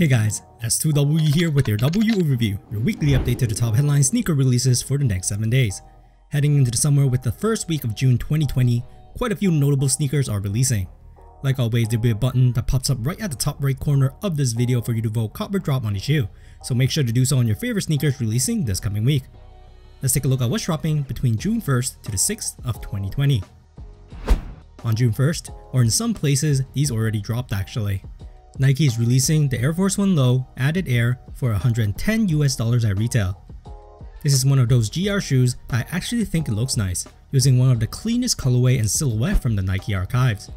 Hey guys, S2W here with your W Overview, your weekly update to the top headline sneaker releases for the next 7 days. Heading into the summer with the first week of June 2020, quite a few notable sneakers are releasing. Like always, there'll be a button that pops up right at the top right corner of this video for you to vote cop or drop on a shoe, so make sure to do so on your favorite sneakers releasing this coming week. Let's take a look at what's dropping between June 1st to the 6th of 2020. On June 1st, or in some places, these already dropped actually. Nike is releasing the Air Force 1 Low Added Air for $110 at retail. This is one of those GR shoes that I actually think it looks nice, using one of the cleanest colorway and silhouette from the Nike archives.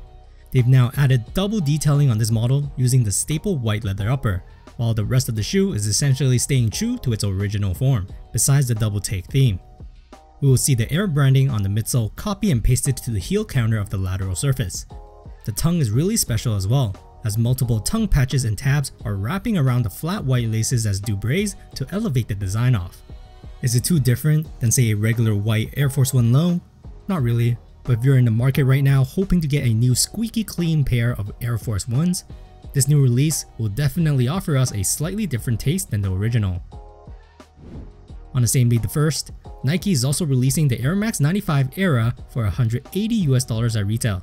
They've now added double detailing on this model using the staple white leather upper, while the rest of the shoe is essentially staying true to its original form, besides the double take theme. We will see the Air branding on the midsole copy and pasted to the heel counter of the lateral surface. The tongue is really special as well, as multiple tongue patches and tabs are wrapping around the flat white laces as doublets to elevate the design off. Is it too different than say a regular white Air Force 1 Low? Not really, but if you're in the market right now hoping to get a new squeaky clean pair of Air Force 1s, this new release will definitely offer us a slightly different taste than the original. On the same day the 1st, Nike is also releasing the Air Max 95 Era for $180 at retail.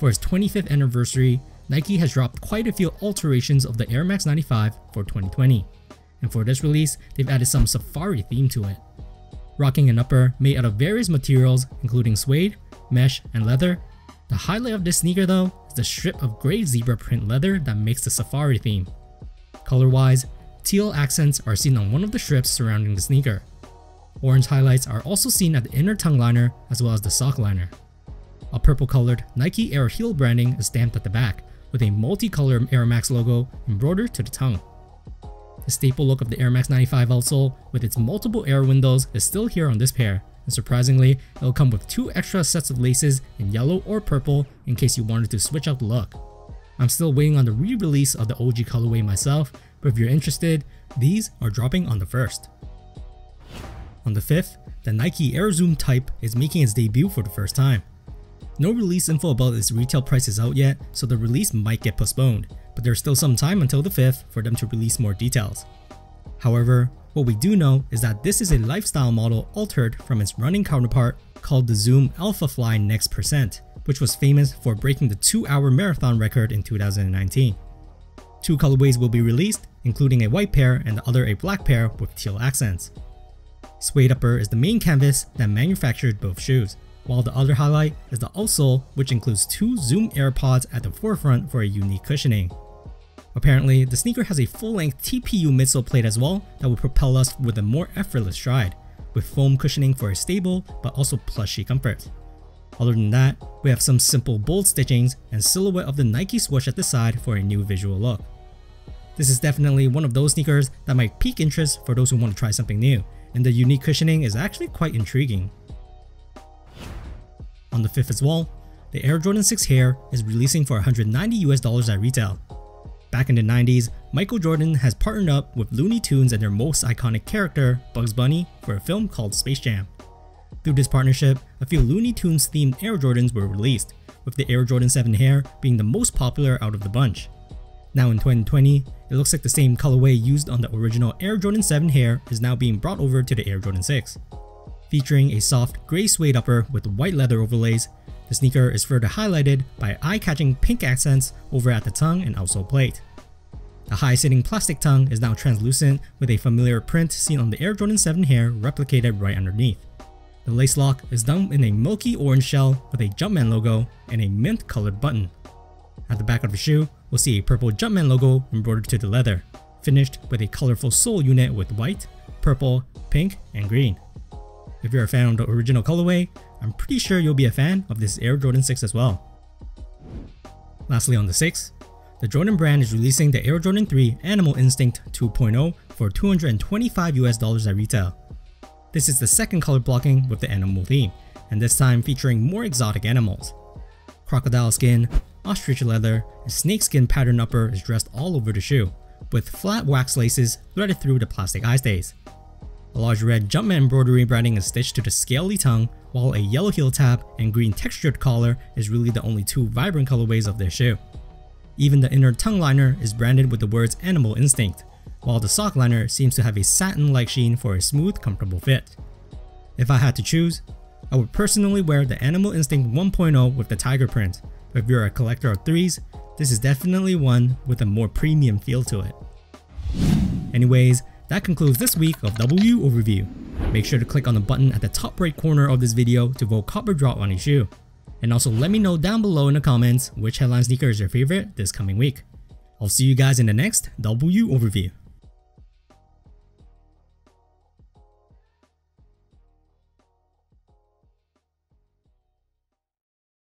For its 25th anniversary, Nike has dropped quite a few alterations of the Air Max 95 for 2020, and for this release, they've added some safari theme to it. Rocking an upper made out of various materials including suede, mesh, and leather, the highlight of this sneaker though is the strip of grey zebra print leather that makes the safari theme. Color-wise, teal accents are seen on one of the strips surrounding the sneaker. Orange highlights are also seen at the inner tongue liner as well as the sock liner. A purple-colored Nike Air heel branding is stamped at the back, with a multi-color Air Max logo embroidered to the tongue. The staple look of the Air Max 95 outsole with its multiple air windows is still here on this pair, and surprisingly, it'll come with two extra sets of laces in yellow or purple in case you wanted to switch up the look. I'm still waiting on the re-release of the OG colorway myself, but if you're interested, these are dropping on the 1st. On the 5th, the Nike Air Zoom Type is making its debut for the first time. No release info about its retail price is out yet, so the release might get postponed, but there's still some time until the 5th for them to release more details. However, what we do know is that this is a lifestyle model altered from its running counterpart called the Zoom AlphaFly Next%, which was famous for breaking the 2-hour marathon record in 2019. Two colorways will be released, including a white pair and the other a black pair with teal accents. Suede upper is the main canvas that manufactured both shoes, while the other highlight is the outsole, which includes two Zoom AirPods at the forefront for a unique cushioning. Apparently, the sneaker has a full-length TPU midsole plate as well that will propel us with a more effortless stride, with foam cushioning for a stable but also plushy comfort. Other than that, we have some simple bold stitchings and silhouette of the Nike swoosh at the side for a new visual look. This is definitely one of those sneakers that might pique interest for those who want to try something new, and the unique cushioning is actually quite intriguing. On the 5th as well, the Air Jordan 6 Hare is releasing for $190 at retail. Back in the 90s, Michael Jordan has partnered up with Looney Tunes and their most iconic character, Bugs Bunny, for a film called Space Jam. Through this partnership, a few Looney Tunes themed Air Jordans were released, with the Air Jordan 7 Hare being the most popular out of the bunch. Now in 2020, it looks like the same colorway used on the original Air Jordan 7 Hare is now being brought over to the Air Jordan 6. Featuring a soft grey suede upper with white leather overlays, the sneaker is further highlighted by eye-catching pink accents over at the tongue and outsole plate. The high-sitting plastic tongue is now translucent with a familiar print seen on the Air Jordan 7 Hare replicated right underneath. The lace lock is done in a milky orange shell with a Jumpman logo and a mint-colored button. At the back of the shoe, we'll see a purple Jumpman logo embroidered to the leather, finished with a colorful sole unit with white, purple, pink, and green. If you're a fan of the original colorway, I'm pretty sure you'll be a fan of this Air Jordan 6 as well. Lastly on the 6th, the Jordan brand is releasing the Air Jordan 3 Animal Instinct 2.0 for $225 at retail. This is the second color blocking with the animal theme, and this time featuring more exotic animals. Crocodile skin, ostrich leather, and snakeskin pattern upper is dressed all over the shoe, with flat wax laces threaded through the plastic eye stays. A large red Jumpman embroidery branding is stitched to the scaly tongue, while a yellow heel tab and green textured collar is really the only two vibrant colorways of their shoe. Even the inner tongue liner is branded with the words Animal Instinct, while the sock liner seems to have a satin-like sheen for a smooth, comfortable fit. If I had to choose, I would personally wear the Animal Instinct 1.0 with the tiger print, but if you're a collector of 3s, this is definitely one with a more premium feel to it. Anyways, that concludes this week of W Overview. Make sure to click on the button at the top right corner of this video to vote cop or drop on a shoe. And also let me know down below in the comments which headline sneaker is your favorite this coming week. I'll see you guys in the next W Overview.